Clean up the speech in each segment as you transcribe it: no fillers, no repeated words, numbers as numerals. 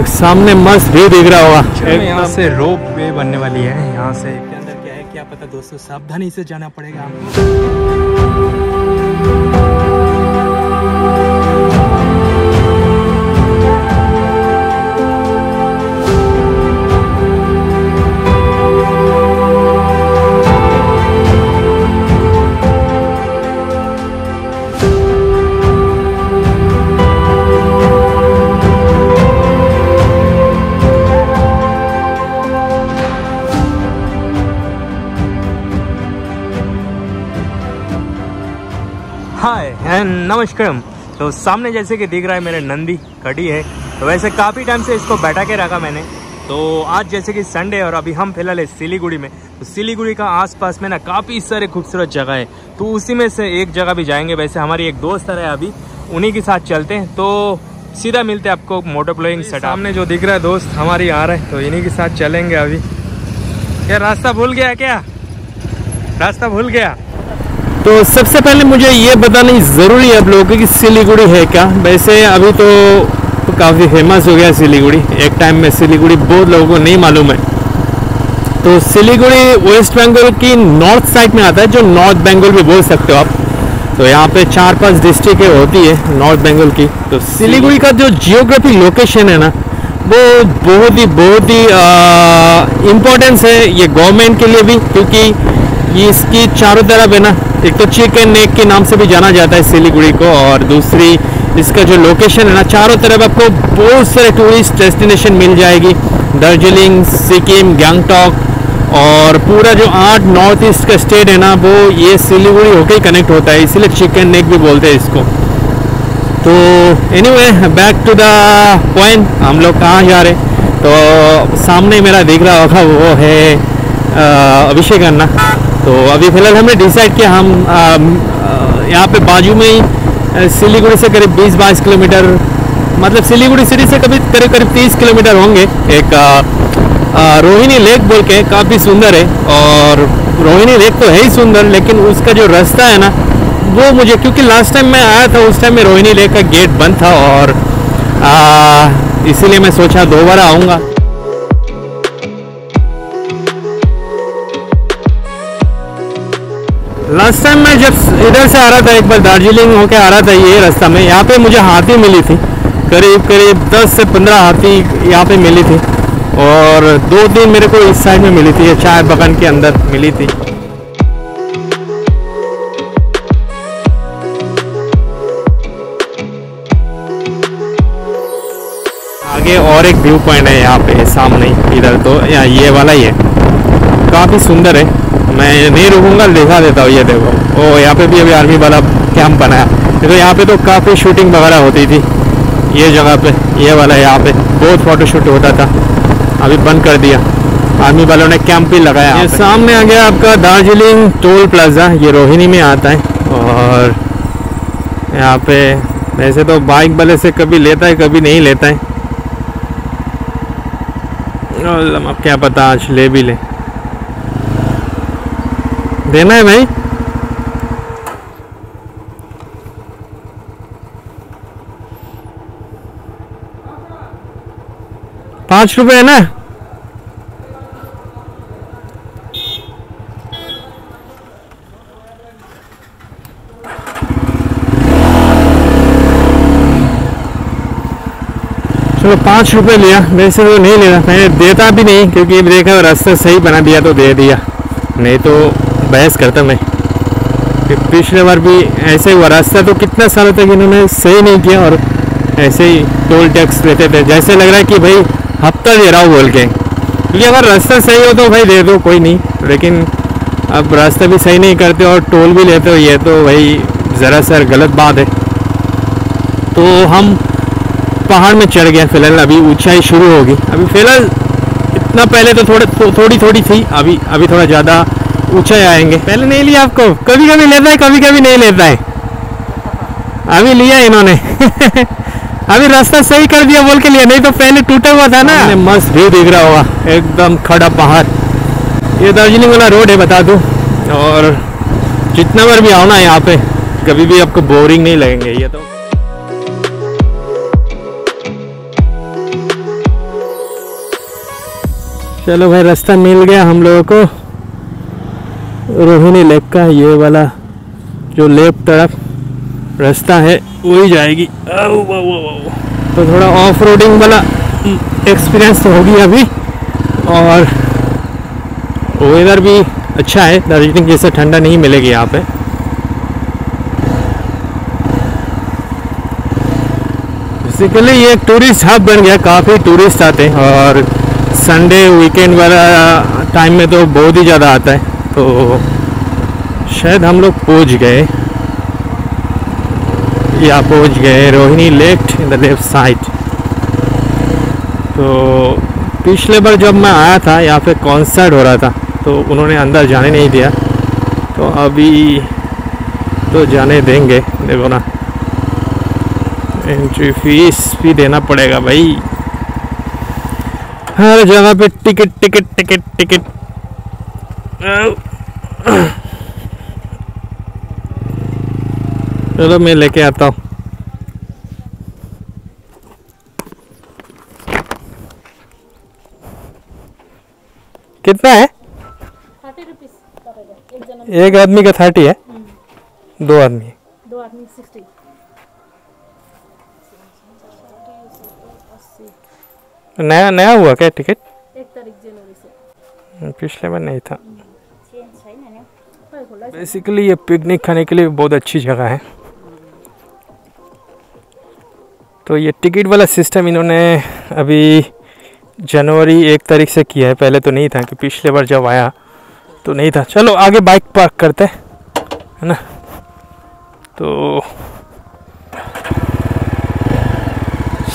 एक सामने मस्त व्यू दिख रहा होगा। यहाँ से रोप वे बनने वाली है, यहाँ से इसके अंदर क्या है क्या पता दोस्तों, सावधानी से जाना पड़ेगा नमस्कार। तो सामने जैसे कि दिख रहा है मेरे नंदी खड़ी है, तो वैसे काफ़ी टाइम से इसको बैठा के रखा मैंने। तो आज जैसे कि संडे और अभी हम फिलहाल है सिलीगुड़ी में, तो सिलीगुड़ी का आसपास में ना काफ़ी सारे खूबसूरत जगह है, तो उसी में से एक जगह भी जाएंगे। वैसे हमारी एक दोस्त है अभी, उन्हीं के साथ चलते हैं। तो सीधा मिलते हैं आपको मोटर ब्लोइंग सेट। सामने जो दिख रहा है दोस्त हमारी आ रहे हैं, तो इन्हीं के साथ चलेंगे अभी। क्या रास्ता भूल गया क्या? रास्ता भूल गया? तो सबसे पहले मुझे ये बताना ज़रूरी है आप लोगों को कि सिलीगुड़ी है क्या। वैसे अभी तो काफ़ी फेमस हो गया सिलीगुड़ी, एक टाइम में सिलीगुड़ी बहुत लोगों को नहीं मालूम है। तो सिलीगुड़ी वेस्ट बंगाल की नॉर्थ साइड में आता है, जो नॉर्थ बंगाल भी बोल सकते हो आप। तो यहाँ पे 4-5 डिस्ट्रिक्ट होती है नॉर्थ बंगाल की। तो सिलीगुड़ी का जो जियोग्राफी लोकेशन है ना, वो बहुत ही इम्पोर्टेंस है ये गवर्नमेंट के लिए भी, क्योंकि इसकी चारों तरफ है ना, एक तो चिकन नेक के नाम से भी जाना जाता है सिलीगुड़ी को, और दूसरी इसका जो लोकेशन है ना, चारों तरफ आपको बहुत सारे टूरिस्ट डेस्टिनेशन मिल जाएगी। दार्जिलिंग, सिक्किम, गैंगटॉक और पूरा जो 8 नॉर्थ ईस्ट का स्टेट है ना, वो ये सिलीगुड़ी होके कनेक्ट होता है, इसीलिए चिकन नेक भी बोलते हैं इसको। तो anyway back to the point, हम लोग कहाँ जा रहे हैं। तो सामने मेरा दिख रहा होगा वो है अभिषेक अन्ना। तो अभी फिलहाल हमने डिसाइड किया हम यहाँ पे बाजू में ही सिलीगुड़ी से करीब 20-22 किलोमीटर, मतलब सिलीगुड़ी सिटी से करीब 30 किलोमीटर होंगे, एक रोहिणी लेक बोल के काफ़ी सुंदर है। और रोहिणी लेक तो है ही सुंदर, लेकिन उसका जो रास्ता है ना वो मुझे, क्योंकि लास्ट टाइम मैं आया था उस टाइम में रोहिणी लेक का गेट बंद था, और इसीलिए मैं सोचा दोबारा आऊँगा। लास्ट टाइम मैं जब इधर से आ रहा था, एक बार दार्जिलिंग होके आ रहा था, ये रास्ता में यहाँ पे मुझे हाथी मिली थी, करीब 10 से 15 हाथी यहाँ पे मिली थी, और 2-3 मेरे को इस साइड में मिली थी, ये चाय बगान के अंदर मिली थी। आगे और एक व्यू पॉइंट है यहाँ पे सामने इधर, तो ये वाला ही है, काफ़ी सुंदर है। मैं नहीं रुकूंगा, दिखा देता हूँ, ये देखो। ओ यहाँ पे भी अभी आर्मी वाला कैंप बनाया, देखो। तो यहाँ पे तो काफ़ी शूटिंग वगैरह होती थी ये जगह पे, ये वाला यहाँ पे बहुत फोटो शूट होता था, अभी बंद कर दिया, आर्मी वालों ने कैंप भी लगाया। ये सामने आ गया आपका दार्जिलिंग टोल प्लाजा, ये रोहिणी में आता है। और यहाँ पे वैसे तो बाइक वाले से कभी लेता है कभी नहीं लेता है, अब क्या पता आज ले भी ले, देना है भाई। ₹5 है ना? चलो ₹5 लिया, वैसे तो नहीं लेना, मैंने देता भी नहीं, क्योंकि देखा रास्ता सही बना दिया तो दे दिया, नहीं तो बहस करता मैं। पिछले बार भी ऐसे हुआ, रास्ता तो कितना सालों तक इन्होंने सही नहीं किया और ऐसे ही टोल टैक्स लेते थे, जैसे लग रहा है कि भाई हफ्ता दे रहा हूँ बोल के। क्योंकि अगर रास्ता सही हो तो भाई दे दो कोई नहीं, लेकिन अब रास्ता भी सही नहीं करते और टोल भी लेते हो, ये तो भाई ज़रा सर गलत बात है। तो हम पहाड़ में चढ़ गए फिलहाल, अभी ऊँचाई शुरू होगी। अभी फिलहाल इतना, पहले तो थोड़ी थी, अभी थोड़ा ज़्यादा ऊंचाई आएंगे। पहले नहीं लिया आपको, कभी कभी लेता है कभी कभी नहीं लेता है, अभी लिया इन्होंने अभी रास्ता सही कर दिया बोल के लिया, नहीं तो पहले टूटा हुआ था ना। मस्त व्यू दिख रहा होगा, एकदम खड़ा पहाड़। ये दार्जिलिंग वाला रोड है बता दूं, और जितना बार भी आओ ना यहाँ पे, कभी भी आपको बोरिंग नहीं लगेंगे ये तो। चलो भाई रास्ता मिल गया हम लोगों को रोहिणी लेक का। ये वाला जो लेफ्ट तरफ रास्ता है वही जाएगी। तो थोड़ा ऑफ रोडिंग वाला एक्सपीरियंस होगी अभी। और वेदर भी अच्छा है, दार्जिलिंग जैसे ठंडा नहीं मिलेगी यहाँ पे। बेसिकली ये एक टूरिस्ट हब बन गया, काफ़ी टूरिस्ट आते हैं और संडे वीकेंड वाला टाइम में तो बहुत ही ज़्यादा आता है। तो शायद हम लोग पहुँच गए या पहुँच गए Rohini lake in the left side. तो पिछले बार जब मैं आया था यहाँ पे कॉन्सर्ट हो रहा था तो उन्होंने अंदर जाने नहीं दिया, तो अभी तो जाने देंगे। देखो ना एंट्री फीस भी देना पड़ेगा भाई। हर जगह पे टिकट टिकट टिकट टिकट। चलो मैं लेके आता हूँ। कितना है? 30 रुपीस। एक आदमी का 30 है, दो आदमी 60। नया नया हुआ क्या टिकट? 1 जनवरी से, पिछले बार नहीं था। बेसिकली ये पिकनिक खाने के लिए बहुत अच्छी जगह है। तो ये टिकट वाला सिस्टम इन्होंने अभी जनवरी 1 तारीख से किया है, पहले तो नहीं था। कि पिछले बार जब आया तो नहीं था। चलो आगे बाइक पार्क करते है ना। तो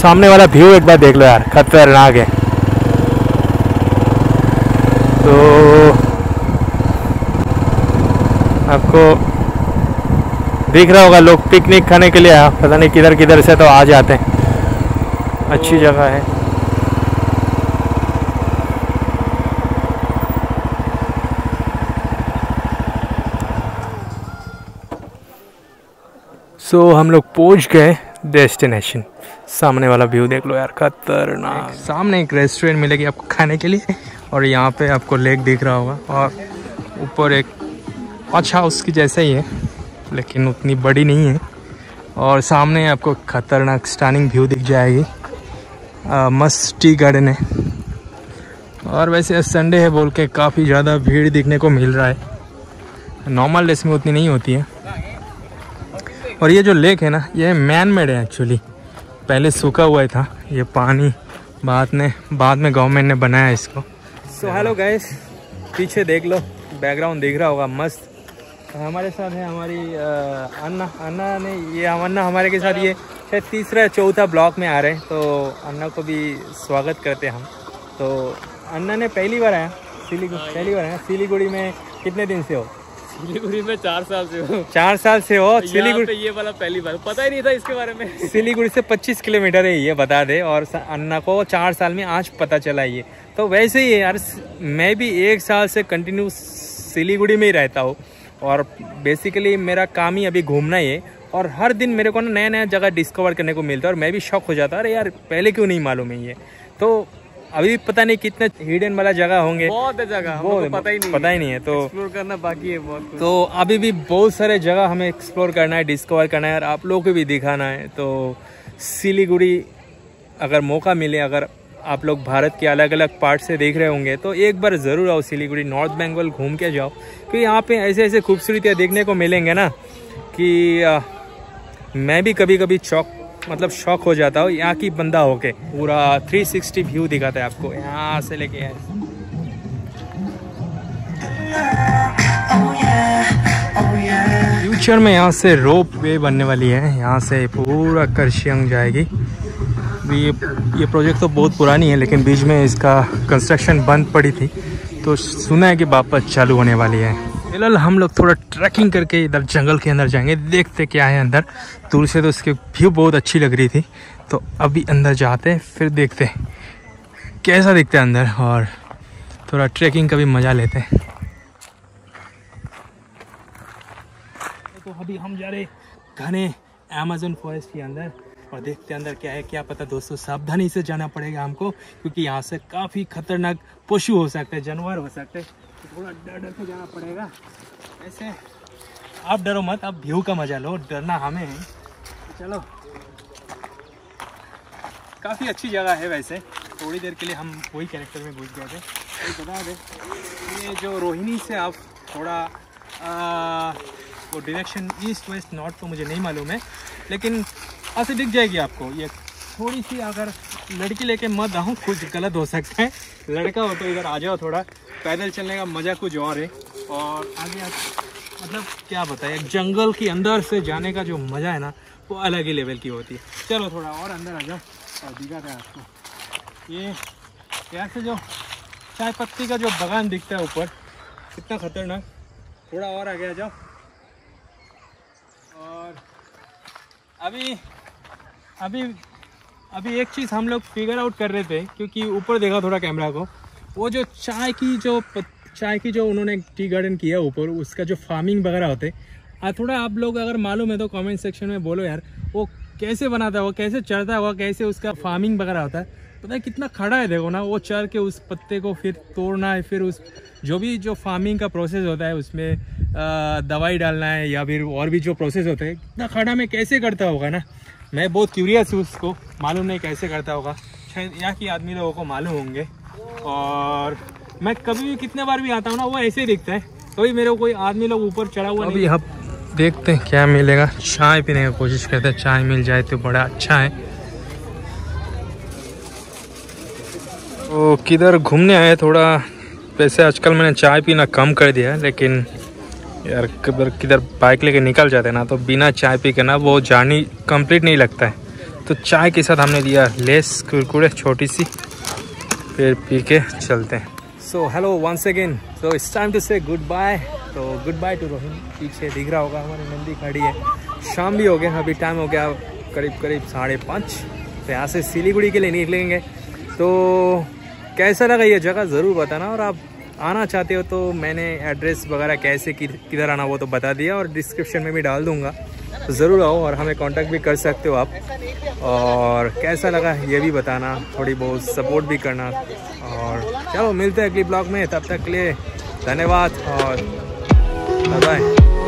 सामने वाला व्यू एक बार देख लो यार, खतरनाक है। तो आपको दिख रहा होगा लोग पिकनिक खाने के लिए पता नहीं किधर किधर से तो आ जाते हैं। अच्छी जगह है। सो हम लोग पहुंच गए डेस्टिनेशन। सामने वाला व्यू देख लो यार, खतरनाक। सामने एक रेस्टोरेंट मिलेगी आपको खाने के लिए, और यहाँ पे आपको लेक दिख रहा होगा, और ऊपर एक अच्छा हाउस की जैसा ही है लेकिन उतनी बड़ी नहीं है। और सामने आपको खतरनाक स्टनिंग व्यू दिख जाएगी। मस्त टी गार्डन है। और वैसे संडे है बोल के काफ़ी ज़्यादा भीड़ देखने को मिल रहा है, नॉर्मल डेज में उतनी नहीं होती है। और ये जो लेक है ना, ये मैन मेड है एक्चुअली। पहले सूखा हुआ था ये पानी, बाद में गवर्नमेंट ने बनाया इसको। सो हेलो गाइस, पीछे देख लो बैकग्राउंड दिख रहा होगा मस्त। हमारे साथ है हमारी अन्ना ने ये अन्ना हमारे के साथ ये शायद 3या 4था ब्लॉक में आ रहे हैं। तो अन्ना को भी स्वागत करते हैं हम। तो अन्ना ने पहली बार आया सिलीगुड़ी में। कितने दिन से हो सिलीगुड़ी में? 4 साल से हो। 4 साल से हो सिलीगुड़ी? ये वाला पहली बार, पता ही नहीं था इसके बारे में। सिलीगुड़ी से 25 किलोमीटर है ये बता दे, और अन्ना को 4 साल में आज पता चला ये। तो वैसे ही यार मैं भी 1 साल से कंटिन्यू सिलीगुड़ी में ही रहता हूँ, और बेसिकली मेरा काम ही अभी घूमना ही है। और हर दिन मेरे को ना नया नया जगह डिस्कवर करने को मिलता है, और मैं भी शौक हो जाता है अरे यार पहले क्यों नहीं मालूम है ये। तो अभी पता नहीं कितने हिडन वाला जगह होंगे, बहुत जगह हमको पता ही नहीं है। तो एक्सप्लोर करना बाकी है बहुत। तो अभी भी बहुत सारे जगह हमें एक्सप्लोर करना है, डिस्कवर करना है, और आप लोगों को भी दिखाना है। तो सिलीगुड़ी अगर मौका मिले, अगर आप लोग भारत के अलग अलग पार्ट से देख रहे होंगे तो एक बार ज़रूर आओ सिलीगुड़ी, नॉर्थ बंगाल घूम के जाओ। क्योंकि यहाँ पर ऐसे ऐसे खूबसूरतियाँ देखने को मिलेंगे ना कि मैं भी कभी कभी शौक हो जाता हो। यहाँ की बंदा होके पूरा 360 व्यू दिखाता है आपको यहाँ से लेके। फ्यूचर में यहाँ से रोप वे बनने वाली है, यहाँ से पूरा कुर्सियोंग जाएगी। ये प्रोजेक्ट तो बहुत पुरानी है लेकिन बीच में इसका कंस्ट्रक्शन बंद पड़ी थी, तो सुना है कि वापस चालू होने वाली है। फिलहाल हम लोग थोड़ा ट्रैकिंग करके इधर जंगल के अंदर जाएंगे, देखते क्या है अंदर। दूर से तो इसके व्यू बहुत अच्छी लग रही थी, तो अभी अंदर जाते फिर देखते कैसा दिखता है अंदर, और थोड़ा ट्रैकिंग का भी मज़ा लेते हैं। तो अभी हम जा रहे घने अमेजन फॉरेस्ट के अंदर। और देखते अंदर क्या है। क्या पता दोस्तों, सावधानी से जाना पड़ेगा हमको, क्योंकि यहाँ से काफ़ी खतरनाक पशु हो सकते हैं, जानवर हो सकते हैं, तो थोड़ा डर डर के जाना पड़ेगा। ऐसे आप डरो मत, आप व्यू का मजा लो, डरना हमें है। चलो, काफ़ी अच्छी जगह है। वैसे थोड़ी देर के लिए हम वही कैरेक्टर में घुस गए थे। तो बता दे, ये जो रोहिणी से आप थोड़ा वो डायरेक्शन ईस्ट वेस्ट नॉर्थ तो मुझे नहीं मालूम है, लेकिन ऐसे दिख जाएगी आपको। ये थोड़ी सी अगर लड़की लेके मत आऊँ, कुछ गलत हो सकता है। लड़का हो तो इधर आ जाओ, थोड़ा पैदल चलने का मज़ा कुछ और है। और आगे मतलब क्या बताए, जंगल के अंदर से जाने का जो मज़ा है ना, वो अलग ही लेवल की होती है। चलो थोड़ा और अंदर आ जाओ और दिखा था आपको। ये यहाँ से जो चाय पत्ती का जो बगान दिखता है ऊपर, कितना खतरनाक। थोड़ा और आगे आ जाओ। और अभी अभी अभी एक चीज़ हम लोग फिगर आउट कर रहे थे, क्योंकि ऊपर देखा थोड़ा कैमरा को, वो जो चाय की जो उन्होंने टी गार्डन किया ऊपर, उसका जो फार्मिंग वगैरह होते, थोड़ा आप लोग अगर मालूम है तो कमेंट सेक्शन में बोलो यार, वो कैसे बनाता है, वो कैसे चढ़ता है, वो कैसे उसका फार्मिंग वगैरह होता है। पता है कितना खड़ा है, देखो ना, वो चढ़ के उस पत्ते को फिर तोड़ना है, फिर उस जो भी जो फार्मिंग का प्रोसेस होता है उसमें दवाई डालना है, या फिर और भी जो प्रोसेस होते हैं, इतना खड़ा में कैसे करता होगा ना। मैं बहुत क्यूरियस हूँ, उसको मालूम नहीं कैसे करता होगा, शायद यहाँ के आदमी लोगों को मालूम होंगे। और मैं कभी भी कितने बार भी आता हूँ ना, वो ऐसे ही दिखता है, कभी मेरे को कोई आदमी लोग ऊपर चढ़ा हुआ। अभी हम देखते हैं क्या मिलेगा, चाय पीने की कोशिश करते हैं, चाय मिल जाए तो बड़ा अच्छा है। तो किधर घूमने आए थोड़ा, वैसे आजकल मैंने चाय पीना कम कर दिया है, लेकिन यार किधर बाइक लेके निकल जाते ना, तो बिना चाय पी के ना वो जर्नी कंप्लीट नहीं लगता है। तो चाय के साथ हमने दिया लेस कुरकुरे छोटी सी, फिर पी के चलते हैं। So hello once again, so it's time to say good bye. तो गुड बाय टू रोहिणी। पीछे दिख रहा होगा हमारी नंदी खड़ी है। शाम भी हो गया, अभी टाइम हो गया करीब 5:30। तो यहाँ से सिलीगुड़ी के लिए निकलेंगे। तो कैसा लगा ये जगह ज़रूर बताना, और आप आना चाहते हो तो मैंने एड्रेस वगैरह कैसे किधर आना वो तो बता दिया, और डिस्क्रिप्शन में भी डाल दूंगा, तो ज़रूर आओ। और हमें कांटेक्ट भी कर सकते हो आप, और कैसा लगा ये भी बताना, थोड़ी बहुत सपोर्ट भी करना। और चलो मिलते हैं अगली ब्लॉग में, तब तक के लिए धन्यवाद और बाय बाय।